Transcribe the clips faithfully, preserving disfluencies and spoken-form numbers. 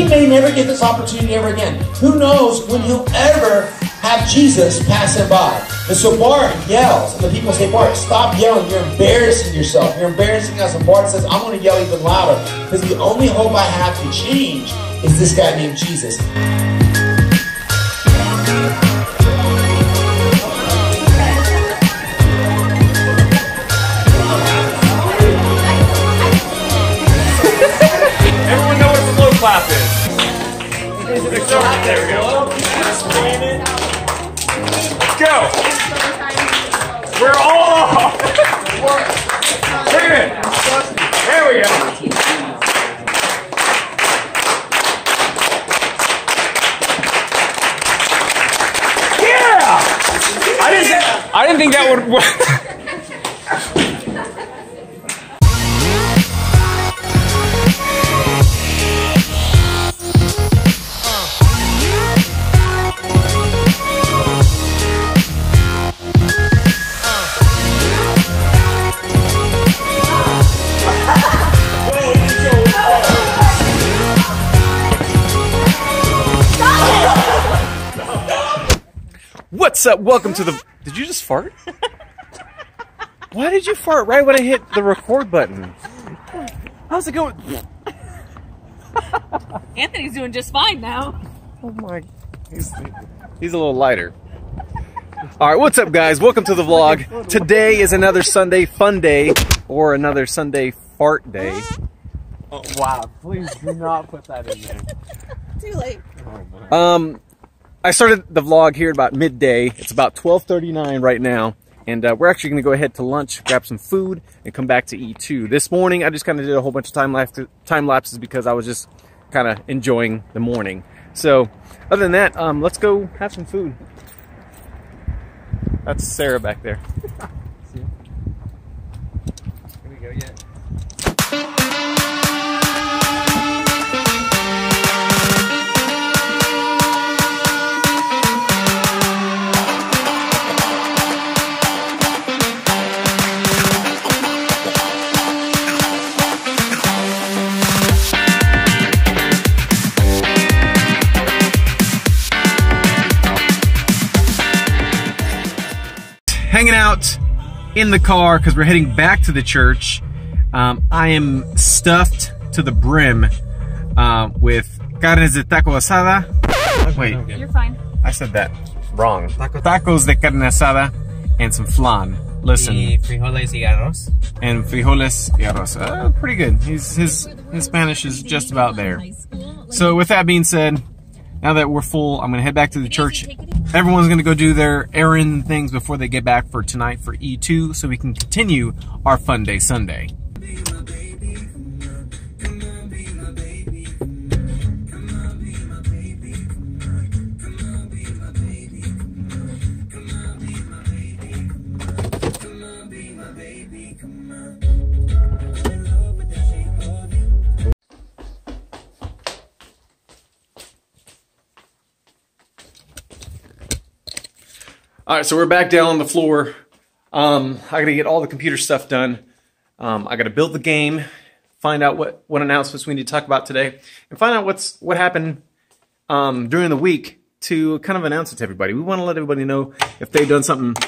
he may never get this opportunity ever again. Who knows when he'll ever have Jesus pass him by. And so Bart yells, and the people say, Bart, stop yelling. You're embarrassing yourself. You're embarrassing us. And Bart says, I'm going to yell even louder, because the only hope I have to change is this guy named Jesus. Clap is. There we go. Let's go. We're all off. Bring it in. There we go. Yeah. I didn't. I didn't think that would work. What's up? Welcome to the... Did you just fart? Why did you fart right when I hit the record button? How's it going? Anthony's doing just fine now. Oh my... He's, he's a little lighter. Alright, what's up guys? Welcome to the vlog. Today is another Sunday fun day, or another Sunday fart day. Oh, wow, please do not put that in there. Too late. Oh, um... I started the vlog here at about midday. It's about twelve thirty-nine right now, and uh, we're actually going to go ahead to lunch, grab some food, and come back to eat too. This morning, I just kind of did a whole bunch of time lapse, time lapses because I was just kind of enjoying the morning. So, other than that, um, let's go have some food. That's Sarah back there. See ya. Here we go, yeah. Hanging out in the car because we're heading back to the church. Um, I am stuffed to the brim uh, with carnes de taco asada. Wait, you're fine. I said that wrong. Taco, tacos de carne asada and some flan. Listen. Y frijoles y arroz. And frijoles y arroz. Uh, pretty good. His, his his Spanish is just about there. So with that being said, now that we're full, I'm gonna head back to the church. Everyone's gonna go do their errand things before they get back for tonight for E two, so we can continue our Fun Day Sunday. All right, so we're back down on the floor. Um, I gotta get all the computer stuff done. Um, I gotta build the game, find out what, what announcements we need to talk about today, and find out what's what happened um, during the week to kind of announce it to everybody. We wanna let everybody know if they've done something.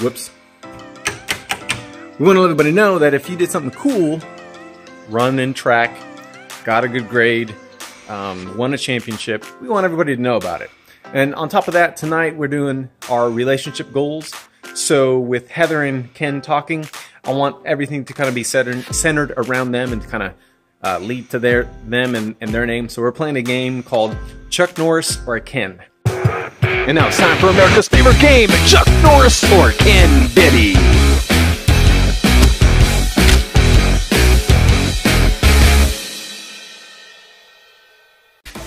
Whoops. We wanna let everybody know that if you did something cool, run in track, got a good grade, um, won a championship, we want everybody to know about it. And on top of that, tonight we're doing our relationship goals. So with Heather and Ken talking, I want everything to kind of be centered around them and to kind of uh, lead to their them and, and their name. So we're playing a game called Chuck Norris or Ken. And now it's time for America's favorite game, Chuck Norris or Ken Biddy.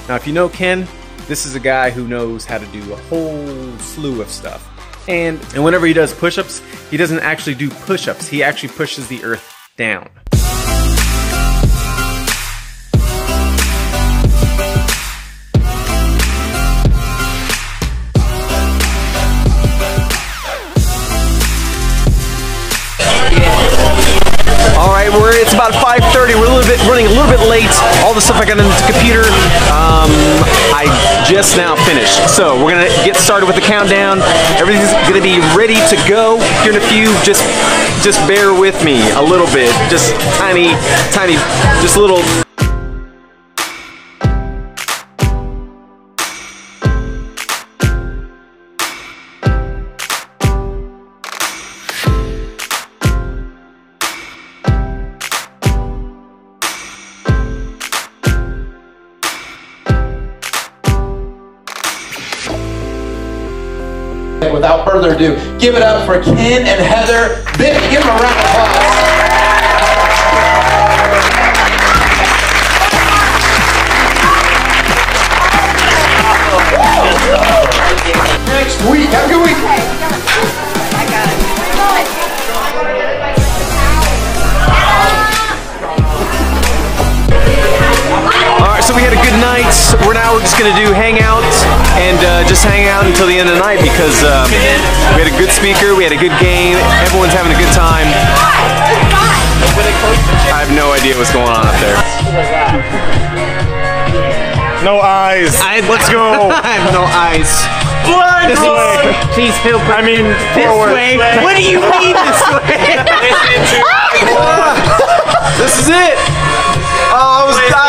Now if you know Ken, this is a guy who knows how to do a whole slew of stuff. And, and whenever he does push-ups, he doesn't actually do push-ups. He actually pushes the earth down. All right, we're, it's about five thirty. We're a little bit running a little bit late. plates, all the stuff I got on the computer. Um, I just now finished. So we're gonna get started with the countdown. Everything's gonna be ready to go here in a few. Just, just bear with me a little bit. Just tiny, tiny, just a little. And without further ado, give it up for Ken and Heather Bibb. Give them a round of applause. Next week, have a good week. I got it. All right, so we had a good night. We're now just going to do hangouts. And uh, just hang out until the end of the night, because um, we had a good speaker, we had a good game, everyone's having a good time. I have no idea what's going on up there. No eyes. I, Let's go. I have no eyes. Blood. This way. Please feel. I mean, this way. way. What do you mean this way? This is it. Oh, I was.